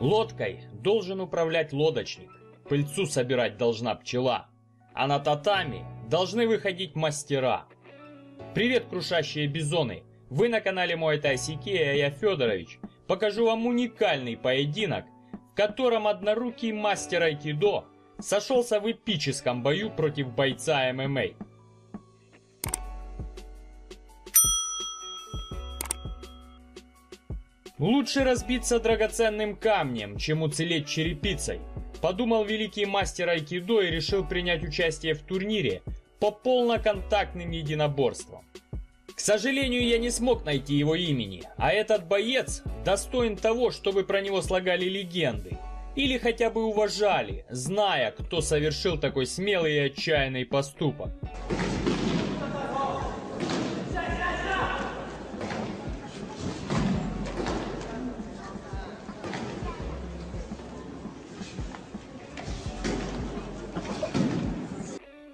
Лодкой должен управлять лодочник, пыльцу собирать должна пчела, а на татами должны выходить мастера. Привет, крушащие бизоны! Вы на канале MuayThaiCK, а я Федорович. Покажу вам уникальный поединок, в котором однорукий мастер айкидо сошелся в эпическом бою против бойца ММА. Лучше разбиться драгоценным камнем, чем уцелеть черепицей, подумал великий мастер айкидо и решил принять участие в турнире по полноконтактным единоборствам. К сожалению, я не смог найти его имени, а этот боец достоин того, чтобы про него слагали легенды или хотя бы уважали, зная, кто совершил такой смелый и отчаянный поступок.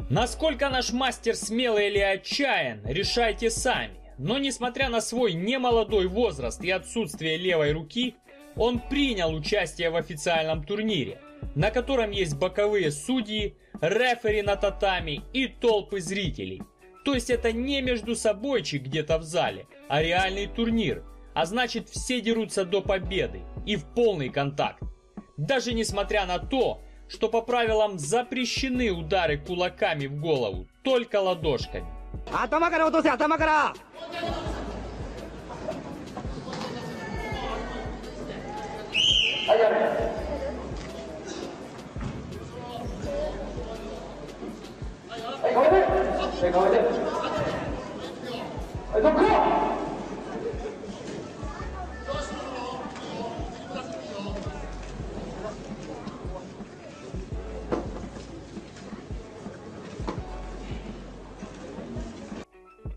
Насколько наш мастер смел или отчаян, решайте сами. Но несмотря на свой немолодой возраст и отсутствие левой руки, он принял участие в официальном турнире, на котором есть боковые судьи, рефери на татами и толпы зрителей. То есть это не между собойчик где-то в зале, а реальный турнир. А значит, все дерутся до победы и в полный контакт. Даже несмотря на то, что по правилам запрещены удары кулаками в голову, только ладошками.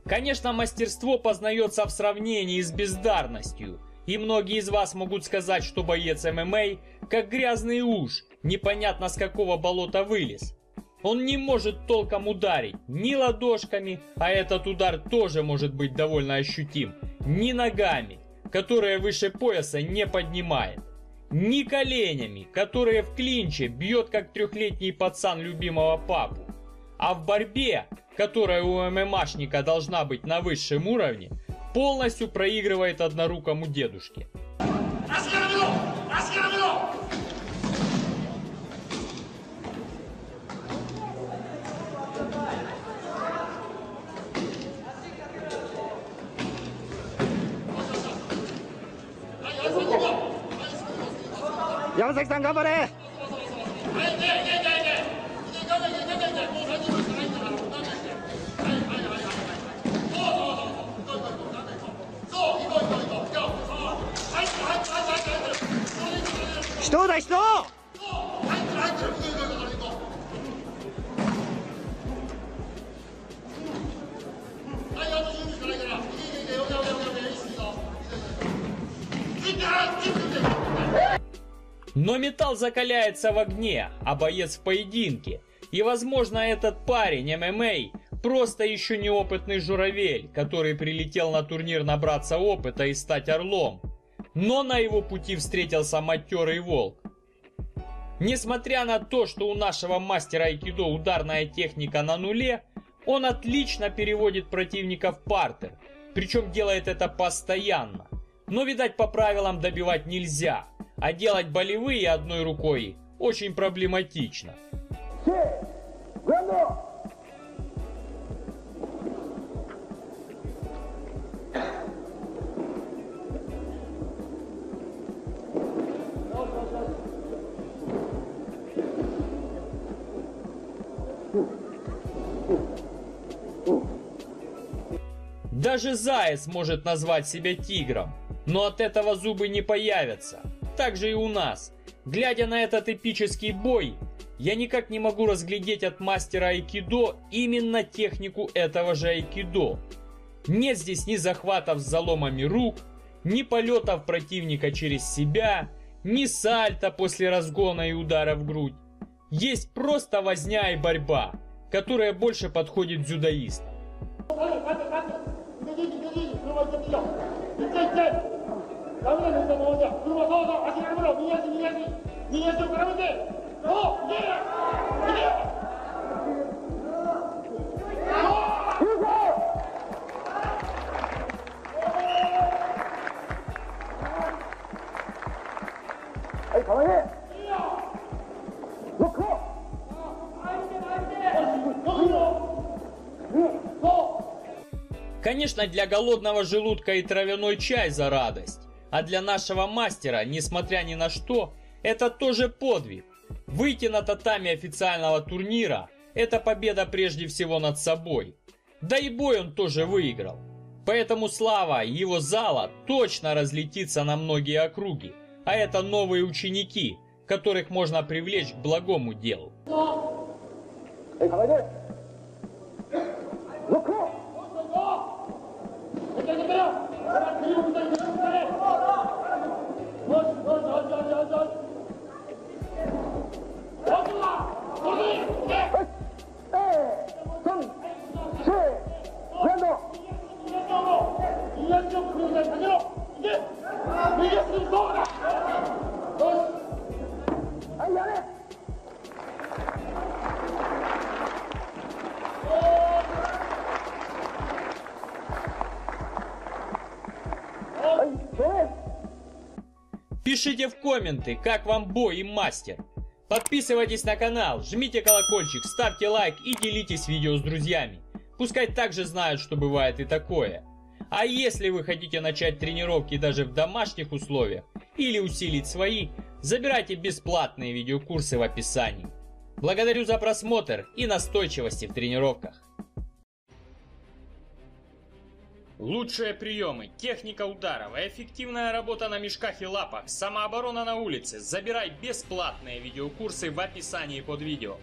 Конечно, мастерство познается в сравнении с бездарностью, и многие из вас могут сказать, что боец ММА как грязный уж, непонятно с какого болота вылез. Он не может толком ударить ни ладошками, а этот удар тоже может быть довольно ощутим, ни ногами, которые выше пояса не поднимает, ни коленями, которые в клинче бьет как трехлетний пацан любимого папу. А в борьбе, которая у ММАшника должна быть на высшем уровне, полностью проигрывает однорукому дедушке. Ямасеки-сан, гаваре! Что да что? Но металл закаляется в огне, а боец в поединке. И, возможно, этот парень ММА просто еще неопытный журавель, который прилетел на турнир набраться опыта и стать орлом. Но на его пути встретился матерый волк. Несмотря на то, что у нашего мастера айкидо ударная техника на нуле, он отлично переводит противника в партер, причем делает это постоянно. Но, видать, по правилам добивать нельзя, а делать болевые одной рукой очень проблематично. Даже заяц может назвать себя тигром, но от этого зубы не появятся. Так же и у нас. Глядя на этот эпический бой, я никак не могу разглядеть от мастера айкидо именно технику этого же айкидо. Нет здесь ни захватов с заломами рук, ни полетов противника через себя, ни сальто после разгона и удара в грудь. Есть просто возня и борьба, которая больше подходит дзюдоистам. Конечно, для голодного желудка и травяной чай за радость. А для нашего мастера, несмотря ни на что, это тоже подвиг. Выйти на татами официального турнира – это победа прежде всего над собой. Да и бой он тоже выиграл. Поэтому слава его зала точно разлетится на многие округи. А это новые ученики, которых можно привлечь к благому делу. Пишите в комменты, как вам бой и мастер. Подписывайтесь на канал, жмите колокольчик, ставьте лайк и делитесь видео с друзьями. Пускай также знают, что бывает и такое. А если вы хотите начать тренировки даже в домашних условиях или усилить свои, забирайте бесплатные видеокурсы в описании. Благодарю за просмотр и настойчивости в тренировках. Лучшие приемы, техника ударов, эффективная работа на мешках и лапах, самооборона на улице. Забирай бесплатные видеокурсы в описании под видео.